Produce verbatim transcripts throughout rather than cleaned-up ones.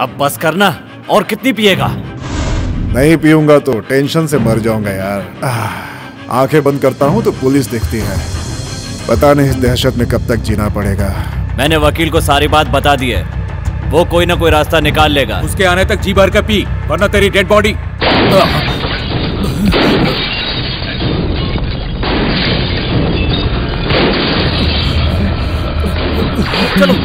अब बस करना। और कितनी पिएगा? नहीं पीऊंगा तो टेंशन से मर जाऊंगा यार। आंखें बंद करता हूँ तो पुलिस दिखती है। पता नहीं इस दहशत में कब तक जीना पड़ेगा। मैंने वकील को सारी बात बता दी है, वो कोई ना कोई रास्ता निकाल लेगा। उसके आने तक जी भर का पी, वरना तेरी डेड बॉडी। चलो।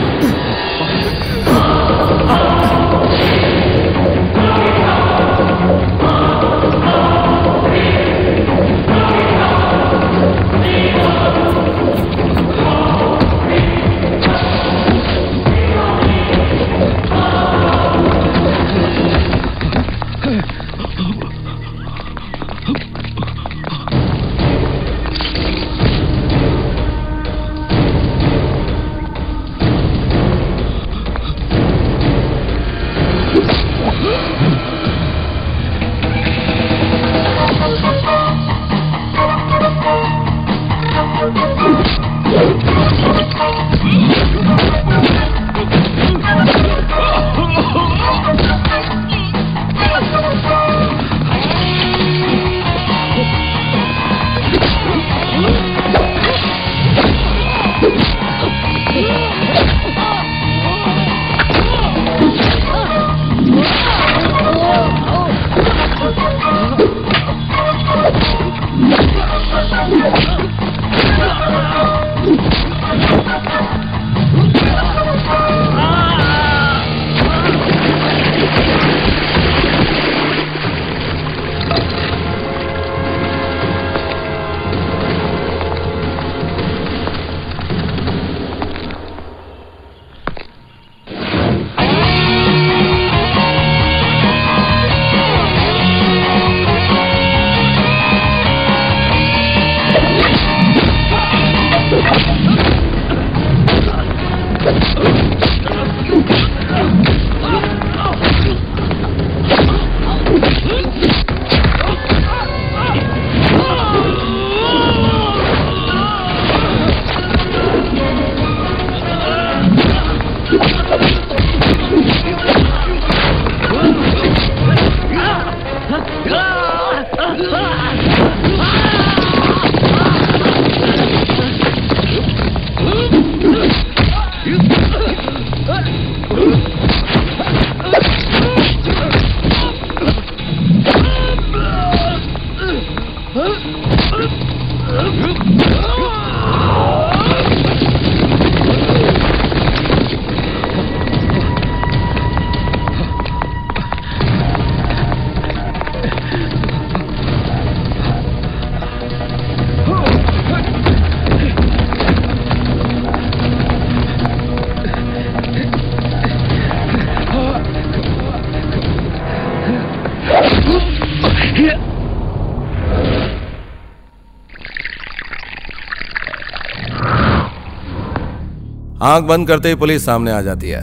आंख बंद करते ही पुलिस सामने आ जाती है।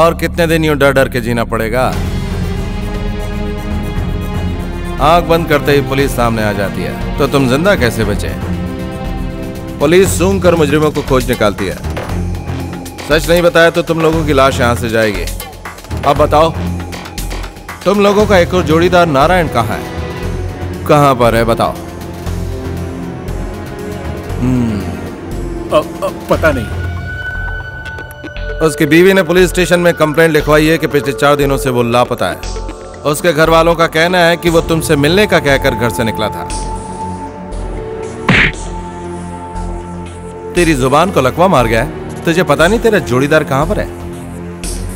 और कितने दिन यूं डर डर के जीना पड़ेगा? आंख बंद करते ही पुलिस सामने आ जाती है, तो तुम जिंदा कैसे बचे? पुलिस सूंघ कर मुजरिमों को खोज निकालती है। सच नहीं बताया तो तुम लोगों की लाश यहां से जाएगी। अब बताओ, तुम लोगों का एक और जोड़ीदार नारायण कहां है? कहां पर है बताओ। हम्म, पता नहीं। उसकी बीवी ने पुलिस स्टेशन में कंप्लेंट लिखवाई है कि पिछले चार दिनों से वो लापता है। उसके घर वालों का कहना है कि वो तुमसे मिलने का कहकर घर से निकला था। तेरी जुबान को लकवा मार गया है। तुझे पता नहीं तेरा जोड़ीदार कहां पर है?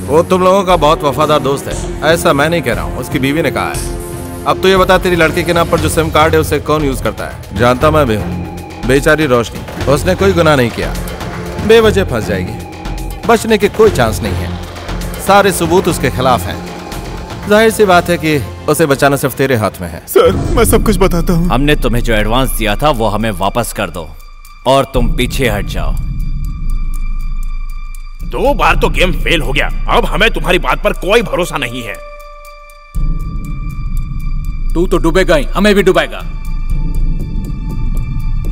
वो तुम लोगों का बहुत वफादार दोस्त है, ऐसा मैं नहीं कह रहा हूँ, उसकी बीवी ने कहा है। अब तो ये बता, तेरी लड़की के नाम पर जो सिम कार्ड है उसे कौन यूज करता है? जानता मैं भी हूँ, बेचारी रोशनी, उसने कोई गुनाह नहीं किया, बेवजह फंस जाएगी, बचने के कोई चांस नहीं है, सारे सबूत उसके खिलाफ हैं। जाहिर सी बात है कि उसे बचाना सिर्फ तेरे हाथ में है। सर, मैं सब कुछ बताता हूँ। हमने तुम्हें जो एडवांस दिया था वो हमें वापस कर दो और तुम पीछे हट जाओ। दो बार तो गेम फेल हो गया, अब हमें तुम्हारी बात पर कोई भरोसा नहीं है। तू तो डूबेगा ही, हमें भी डुबाएगा।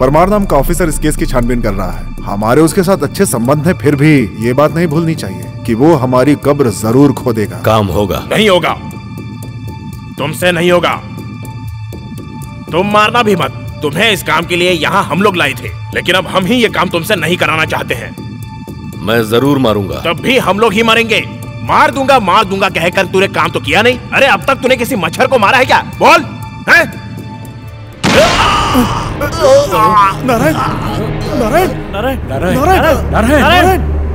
परमार नाम का ऑफिसर इस केस की छानबीन कर रहा है। हमारे उसके साथ अच्छे संबंध हैं, फिर भी ये बात नहीं भूलनी चाहिए कि वो हमारी कब्र जरूर खोदेगा। काम होगा नहीं होगा, तुमसे नहीं होगा। तुम मारना भी मत, तुम्हें इस काम के लिए यहाँ हम लोग लाए थे, लेकिन अब हम ही ये काम तुमसे नहीं कराना चाहते हैं। मैं जरूर मारूंगा। तब भी हम लोग ही मारेंगे। मार दूंगा मार दूंगा कहकर तूने काम तो किया नहीं। अरे अब तक तूने किसी मच्छर को मारा है क्या? बोल है? नारायण नारायण नारायण नारायण नारायण नारायण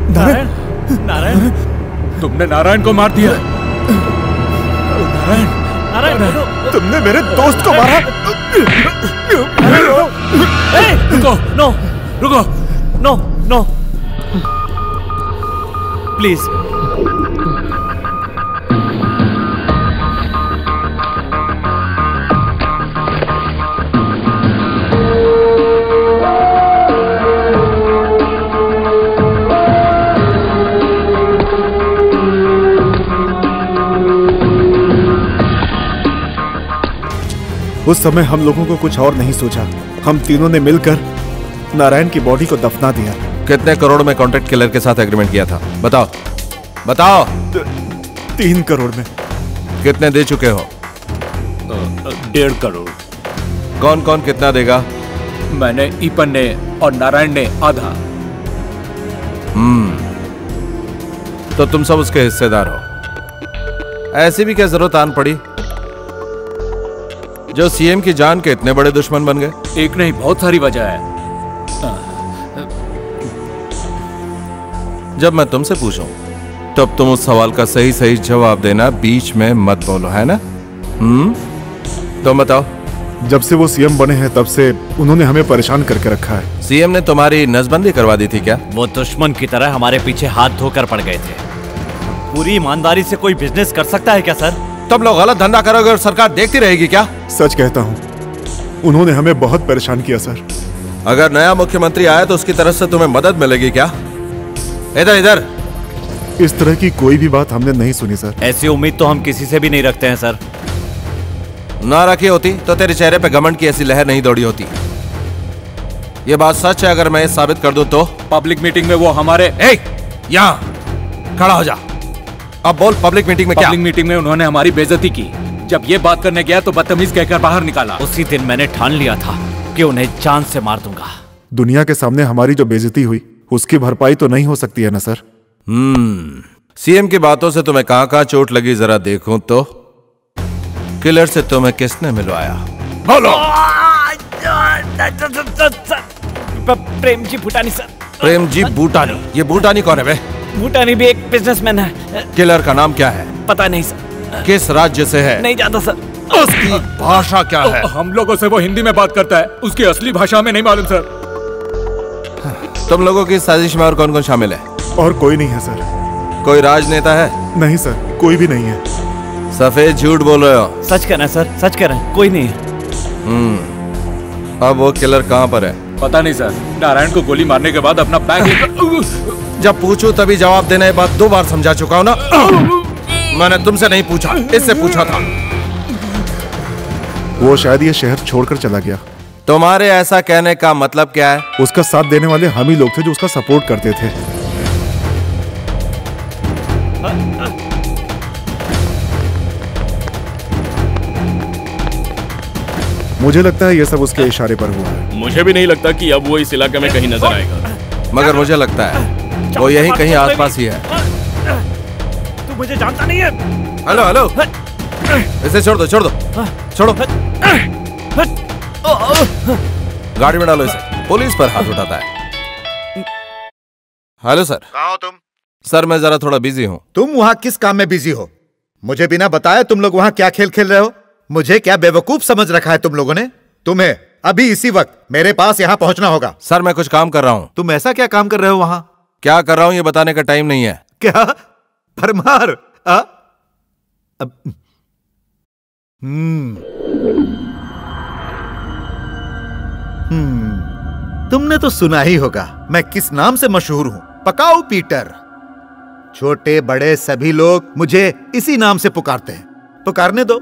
नारायण नारायण, तुमने नारायण को मार दिया। नारायण नारायण, तुमने मेरे दोस्त को मारा। रुको, नो रुको, नो नो प्लीज। उस समय हम लोगों को कुछ और नहीं सोचा। हम तीनों ने मिलकर नारायण की बॉडी को दफना दिया। कितने करोड़ में कॉन्ट्रैक्ट किलर के साथ एग्रीमेंट किया था? बताओ बताओ। तीन करोड़ में। कितने दे चुके हो? डेढ़ करोड़। कौन कौन कितना देगा? मैंने, ईपन ने और नारायण ने आधा। हम्म, तो तुम सब उसके हिस्सेदार हो। ऐसी भी क्या जरूरत आन पड़ी जो सीएम की जान के इतने बड़े दुश्मन बन गए? एक नहीं, बहुत सारी वजह है। जब मैं तुमसे पूछूं तब तुम उस सवाल का सही सही जवाब देना, बीच में मत बोलो, है ना? हम्म, तुम बताओ। जब से वो सीएम बने हैं तब से उन्होंने हमें परेशान करके रखा है। सीएम ने तुम्हारी नसबंदी करवा दी थी क्या? वो दुश्मन की तरह हमारे पीछे हाथ धोकर पड़ गए थे। पूरी ईमानदारी से कोई बिजनेस कर सकता है क्या सर? तब लोग गलत धंधा करोगे और सरकार देखती रहेगी क्या? सच कहता हूँ, उन्होंने हमें बहुत परेशान किया सर। अगर नया मुख्यमंत्री आया तो उसकी तरफ से तुम्हें मदद मिलेगी क्या? इधर इधर। इस तरह की कोई भी बात हमने नहीं सुनी सर। ऐसी उम्मीद तो हम किसी से भी नहीं रखते हैं सर। ना रखी होती तो तेरे चेहरे पे घमंड की ऐसी लहर नहीं दौड़ी होती। ये बात सच है, अगर मैं साबित कर दूं तो? पब्लिक मीटिंग में वो हमारे, यहाँ खड़ा हो जा। अब बोल, पब्लिक मीटिंग में क्या? पब्लिक मीटिंग में उन्होंने हमारी बेइज्जती की। जब ये बात करने गया तो बदतमीज कहकर बाहर निकाला। उसी दिन मैंने ठान लिया था कि उन्हें जान से मार दूंगा। दुनिया के सामने हमारी जो बेइज्जती हुई उसकी भरपाई तो नहीं हो सकती है ना सर? हम्म, सीएम की बातों से तुम्हें कहाँ कहाँ चोट लगी जरा देखूं तो? किलर से तुम्हें किसने मिलवाया? बोलो। प्रेम जी भूटानी सर। प्रेम जी भूटानी? ये भूटानी कौन है? भूटानी भी एक बिजनेसमैन है। किलर का नाम क्या है? पता नहीं सर। किस राज्य से है? नहीं जानता सर। उसकी भाषा क्या है? हम लोगों से वो हिंदी में बात करता है, उसकी असली भाषा में नहीं मालूम सर। तुम लोगों की साजिश में और कौन कौन शामिल है? और कोई नहीं है सर। कोई राजनेता है? नहीं सर, कोई भी नहीं है। सफेद झूठ बोल रहे हो। सच कह रहे हैं सर, सच कह रहे हैं, कोई नहीं है। अब वो किलर कहाँ पर है? पता नहीं सर। नारायण को गोली मारने के बाद अपना बैग, जब पूछूं तभी जवाब देना, ये बात दो बार समझा चुका हूं ना। मैंने तुमसे नहीं पूछा, इससे पूछा था। वो शायद ये शहर छोड़कर चला गया। तुम्हारे ऐसा कहने का मतलब क्या है? उसका साथ देने वाले हम ही लोग थे जो उसका सपोर्ट करते थे। मुझे लगता है ये सब उसके इशारे पर हुआ है। मुझे भी नहीं लगता कि अब वो इस इलाके में कहीं नजर आएगा, मगर मुझे लगता है वो यहीं कहीं आसपास ही है। तू मुझे जानता नहीं है। हेलो हेलो, इसे छोड़ दो, छोड़ दो, छोड़ो। गाड़ी में डालो इसे। पुलिस पर हाथ उठाता है। Hello sir. कहाँ हो तुम? सर मैं जरा थोड़ा बिजी हूँ। तुम वहाँ किस काम में बिजी हो? मुझे बिना बताए तुम लोग वहाँ क्या खेल खेल रहे हो? मुझे क्या बेवकूफ समझ रखा है तुम लोगों ने? तुम्हें अभी इसी वक्त मेरे पास यहाँ पहुँचना होगा। सर मैं कुछ काम कर रहा हूँ। तुम ऐसा क्या काम कर रहे हो वहाँ? क्या कर रहा हूं ये बताने का टाइम नहीं है। क्या परमार? आ? अब... हम्म। हम्म। तुमने तो सुना ही होगा मैं किस नाम से मशहूर हूं। पकाऊ पीटर। छोटे बड़े सभी लोग मुझे इसी नाम से पुकारते हैं। पुकारने दो,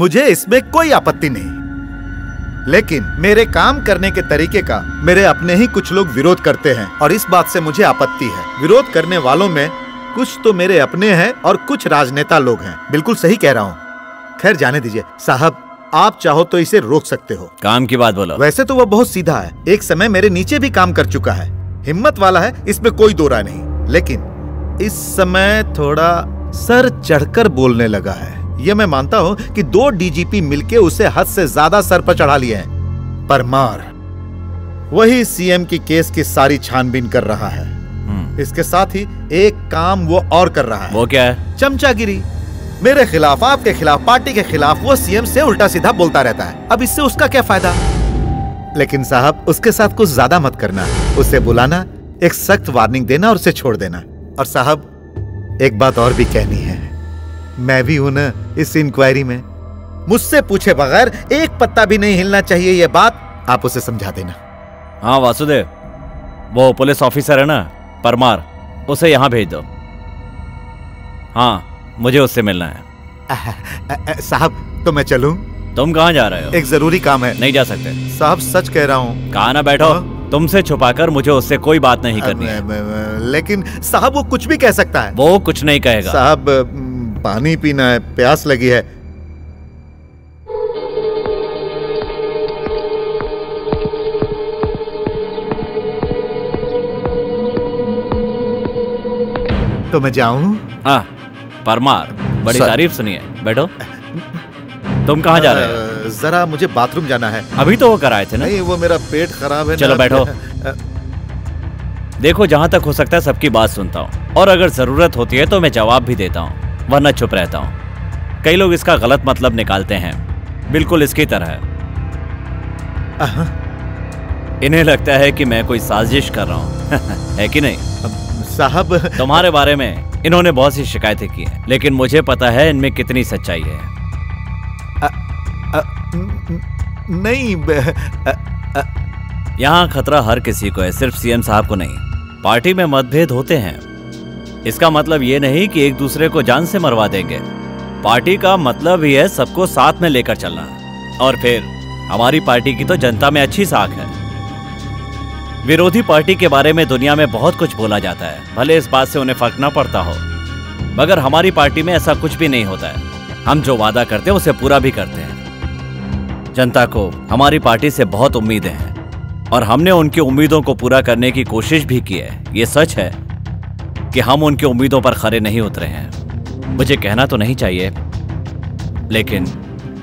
मुझे इसमें कोई आपत्ति नहीं। लेकिन मेरे काम करने के तरीके का मेरे अपने ही कुछ लोग विरोध करते हैं और इस बात से मुझे आपत्ति है। विरोध करने वालों में कुछ तो मेरे अपने हैं और कुछ राजनेता लोग हैं। बिल्कुल सही कह रहा हूँ। खैर जाने दीजिए साहब, आप चाहो तो इसे रोक सकते हो। काम की बात बोलो। वैसे तो वह बहुत सीधा है, एक समय मेरे नीचे भी काम कर चुका है, हिम्मत वाला है, इसमें कोई दो राय नहीं, लेकिन इस समय थोड़ा सर चढ़कर बोलने लगा है। यह मैं मानता हूं कि दो डीजीपी मिलके उसे हद से ज्यादा सर पर चढ़ा लिए हैं। परमार वही सीएम की केस की सारी छानबीन कर रहा है। इसके साथ ही एक काम वो और कर रहा है। वो क्या है? चमचागिरी। मेरे खिलाफ, आपके खिलाफ, पार्टी के खिलाफ वो सीएम से उल्टा सीधा बोलता रहता है। अब इससे उसका क्या फायदा? लेकिन साहब उसके साथ कुछ ज्यादा मत करना, उसे बुलाना, एक सख्त वार्निंग देना और उसे छोड़ देना। और साहब एक बात और भी कहनी है, मैं भी हूं ना इस इंक्वायरी में, मुझसे पूछे बगैर एक पत्ता भी नहीं हिलना चाहिए, यह बात आप उसे समझा देना। हाँ वासुदेव, वो पुलिस ऑफिसर है ना परमार, उसे यहाँ भेज दो। हाँ मुझे उससे मिलना है। साहब तो मैं चलूं? तुम कहाँ जा रहे हो? एक जरूरी काम है। नहीं जा सकते साहब, सच कह रहा हूँ। कहाँ ना बैठो, तुमसे छुपाकर मुझे उससे कोई बात नहीं करनी है। लेकिन साहब वो कुछ भी कह सकता है। वो कुछ नहीं कहेगा। साहब पानी पीना है, प्यास लगी है। तो मैं जाऊं? हाँ परमार, बड़ी तारीफ सुनी है। बैठो। तुम कहाँ जा रहे हो? जरा मुझे बाथरूम जाना है। अभी तो वो कराए थे ना। नहीं वो मेरा पेट खराब है। चलो बैठो। देखो जहाँ तक हो सकता है सबकी बात सुनता हूँ, और अगर जरूरत होती है तो मैं जवाब भी देता हूँ, वरना चुप रहता हूं। कई लोग इसका गलत मतलब निकालते हैं, बिल्कुल इसकी तरह। इन्हें लगता है कि मैं कोई साजिश कर रहा हूं। है कि नहीं साहब? तुम्हारे बारे में इन्होंने बहुत सी शिकायतें की हैं, लेकिन मुझे पता है इनमें कितनी सच्चाई है। आ, आ, नहीं यहाँ खतरा हर किसी को है, सिर्फ सीएम साहब को नहीं। पार्टी में मतभेद होते हैं, इसका मतलब ये नहीं कि एक दूसरे को जान से मरवा देंगे। पार्टी का मतलब ही है सबको साथ में लेकर चलना। और फिर हमारी पार्टी की तो जनता में अच्छी साख है। विरोधी पार्टी के बारे में दुनिया में बहुत कुछ बोला जाता है, भले इस बात से उन्हें फर्क ना पड़ता हो, मगर हमारी पार्टी में ऐसा कुछ भी नहीं होता है। हम जो वादा करते हैं उसे पूरा भी करते हैं। जनता को हमारी पार्टी से बहुत उम्मीदें हैं और हमने उनकी उम्मीदों को पूरा करने की कोशिश भी की है। ये सच है कि हम उनकी उम्मीदों पर खरे नहीं उतरे हैं। मुझे कहना तो नहीं चाहिए, लेकिन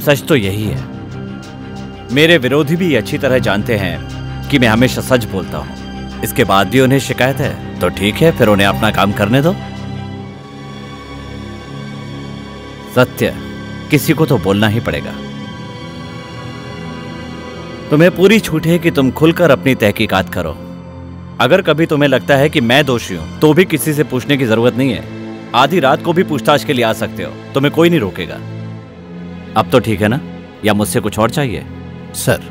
सच तो यही है। मेरे विरोधी भी अच्छी तरह जानते हैं कि मैं हमेशा सच बोलता हूं। इसके बाद भी उन्हें शिकायत है तो ठीक है, फिर उन्हें अपना काम करने दो। सत्य किसी को तो बोलना ही पड़ेगा। तुम्हें पूरी छूट है कि तुम खुलकर अपनी तहकीकात करो। अगर कभी तुम्हें लगता है कि मैं दोषी हूँ तो भी किसी से पूछने की जरूरत नहीं है। आधी रात को भी पूछताछ के लिए आ सकते हो, तुम्हें कोई नहीं रोकेगा। अब तो ठीक है ना, या मुझसे कुछ और चाहिए? सर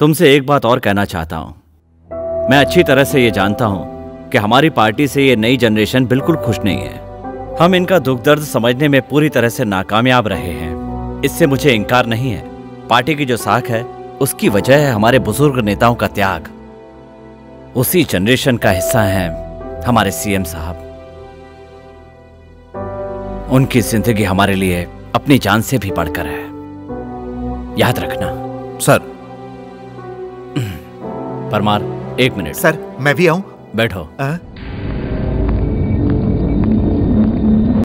तुमसे एक बात और कहना चाहता हूँ। मैं अच्छी तरह से ये जानता हूँ कि हमारी पार्टी से ये नई जनरेशन बिल्कुल खुश नहीं है। हम इनका दुख दर्द समझने में पूरी तरह से नाकामयाब रहे हैं, इससे मुझे इनकार नहीं है। पार्टी की जो साख है उसकी वजह है हमारे बुजुर्ग नेताओं का त्याग। उसी जनरेशन का हिस्सा हैं हमारे सीएम साहब। उनकी जिंदगी हमारे लिए अपनी जान से भी बढ़कर है, याद रखना। सर परमार एक मिनट। सर मैं भी आऊं? बैठो। आ?